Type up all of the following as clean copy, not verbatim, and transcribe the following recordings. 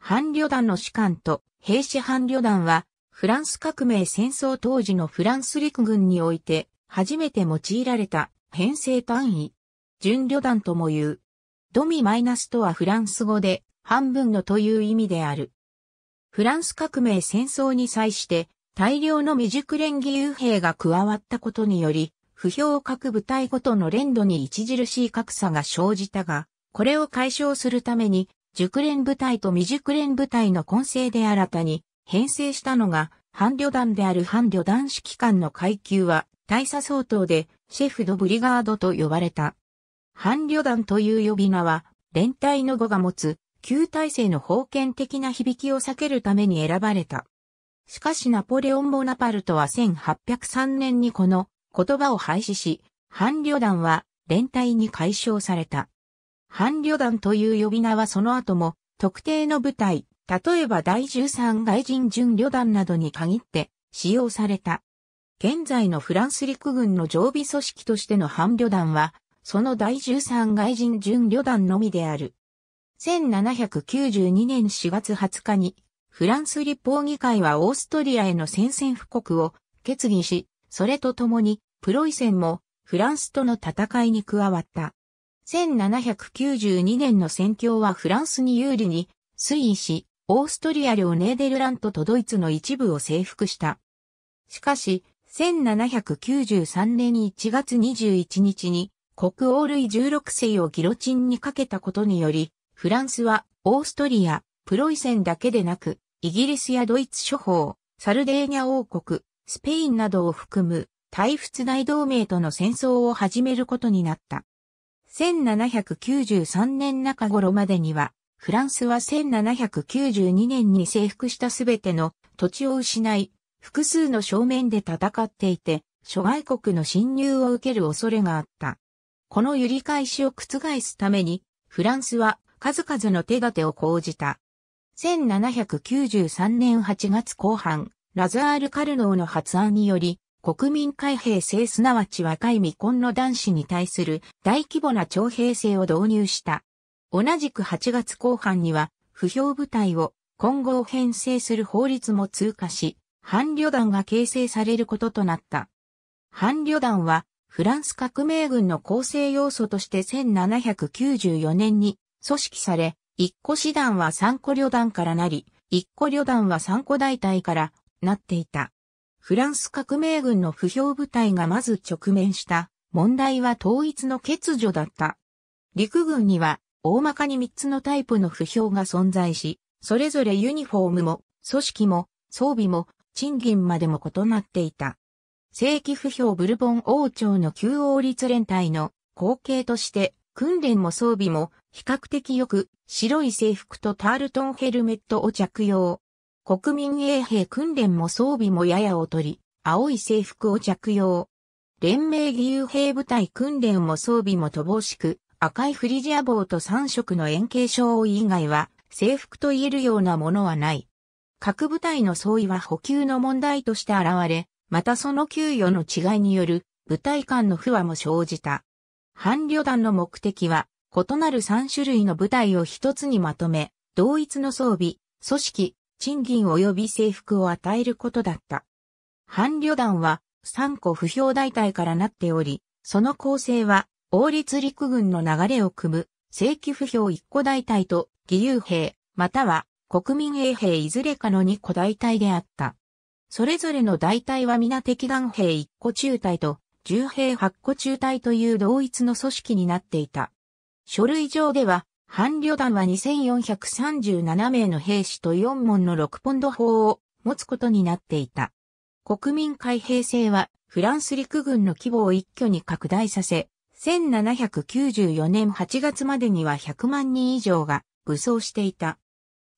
反旅団の士官と兵士反旅団は、フランス革命戦争当時のフランス陸軍において、初めて用いられた編成単位。準旅団とも言う。ドミマイナスとはフランス語で、半分のという意味である。フランス革命戦争に際して、大量の未熟練義勇兵が加わったことにより、歩兵各部隊ごとの練度に著しい格差が生じたが、これを解消するために、熟練部隊と未熟練部隊の混成で新たに編成したのが、反旅団である。反旅団指揮官の階級は、大佐相当で、シェフ・ド・ブリガードと呼ばれた。反旅団という呼び名は、連隊の語が持つ、旧体制の封建的な響きを避けるために選ばれた。しかしナポレオン・ボナパルトは1803年にこの言葉を廃止し、反旅団は連隊に解消された。反旅団という呼び名はその後も特定の部隊、例えば第13外人準旅団などに限って使用された。現在のフランス陸軍の常備組織としての反旅団は、その第13外人準旅団のみである。1792年4月20日に、フランス立法議会はオーストリアへの宣戦布告を決議し、それとともにプロイセンもフランスとの戦いに加わった。1792年の戦況はフランスに有利に推移し、オーストリア領ネーデルラントとドイツの一部を征服した。しかし、1793年1月21日に国王ルイ16世をギロチンにかけたことにより、フランスはオーストリア、プロイセンだけでなく、イギリスやドイツ諸邦、サルデーニャ王国、スペインなどを含む対仏大同盟との戦争を始めることになった。1793年中頃までには、フランスは1792年に征服したすべての土地を失い、複数の正面で戦っていて、諸外国の侵入を受ける恐れがあった。この揺り返しを覆すために、フランスは数々の手立てを講じた。1793年8月後半、ラザール・カルノーの発案により、国民開兵制すなわち若い未婚の男子に対する大規模な徴兵制を導入した。同じく8月後半には、歩兵部隊を混合編成する法律も通過し、反旅団が形成されることとなった。反旅団は、フランス革命軍の構成要素として1794年に組織され、1個師団は3個旅団からなり、1個旅団は3個大隊からなっていた。フランス革命軍の歩兵部隊がまず直面した問題は統一の欠如だった。陸軍には大まかに3つのタイプの歩兵が存在し、それぞれユニフォームも組織も装備も賃金までも異なっていた。正規歩兵ブルボン王朝の旧王立連隊の後継として、訓練も装備も比較的よく白い制服とタールトンヘルメットを着用。国民衛兵訓練も装備もやや劣り、青い制服を着用。連盟義勇兵部隊訓練も装備も乏しく、赤いフリジア帽と3色の円形章以外は制服と言えるようなものはない。各部隊の相違は補給の問題として現れ、またその給与の違いによる部隊間の不和も生じた。反旅団の目的は、異なる3種類の部隊を一つにまとめ、同一の装備、組織、賃金及び制服を与えることだった。反旅団は3個歩兵大隊からなっており、その構成は、王立陸軍の流れを組む、正規歩兵1個大隊と、義勇兵、または国民衛兵いずれかの2個大隊であった。それぞれの大隊は皆敵弾兵1個中隊と、銃兵8個中隊という同一の組織になっていた。書類上では、反旅団は2437名の兵士と4門の6ポンド砲を持つことになっていた。国民開兵制は、フランス陸軍の規模を一挙に拡大させ、1794年8月までには100万人以上が武装していた。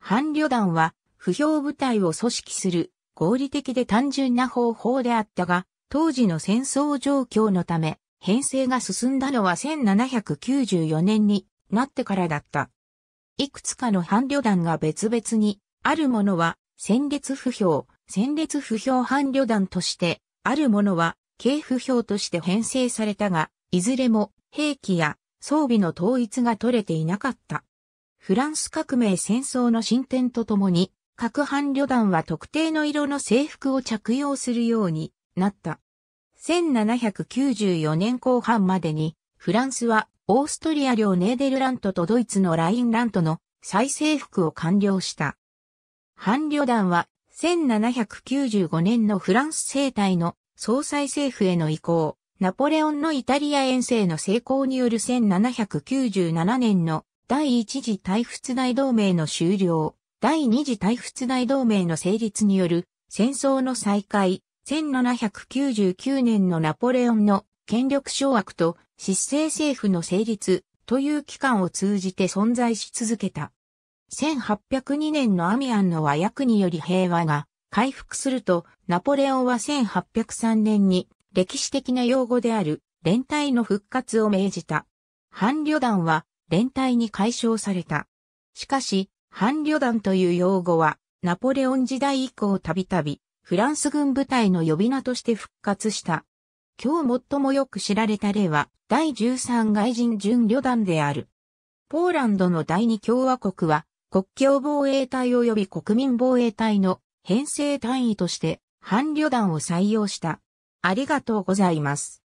反旅団は、歩兵部隊を組織する合理的で単純な方法であったが、当時の戦争状況のため、編成が進んだのは1794年になってからだった。いくつかの反旅団が別々に、あるものは戦列歩兵反旅団として、あるものは軽歩兵として編成されたが、いずれも兵器や装備の統一が取れていなかった。フランス革命戦争の進展とともに、各半旅団は特定の色の制服を着用するようになった。1794年後半までに、フランスはオーストリア領ネーデルラントとドイツのラインラントの再制服を完了した。半旅団は1795年のフランス政体の総再政府への移行、ナポレオンのイタリア遠征の成功による1797年の第一次対仏大同盟の終了、第二次対仏大同盟の成立による戦争の再開、1799年のナポレオンの権力掌握と失政政府の成立という期間を通じて存在し続けた。1802年のアミアンの和約により平和が回復すると、ナポレオンは1803年に歴史的な用語である連帯の復活を命じた。半旅団は連帯に解消された。しかし、半旅団という用語はナポレオン時代以降たびたびフランス軍部隊の呼び名として復活した。今日最もよく知られた例は第13外人準旅団である。ポーランドの第二共和国は国境防衛隊及び国民防衛隊の編成単位として半旅団を採用した。ありがとうございます。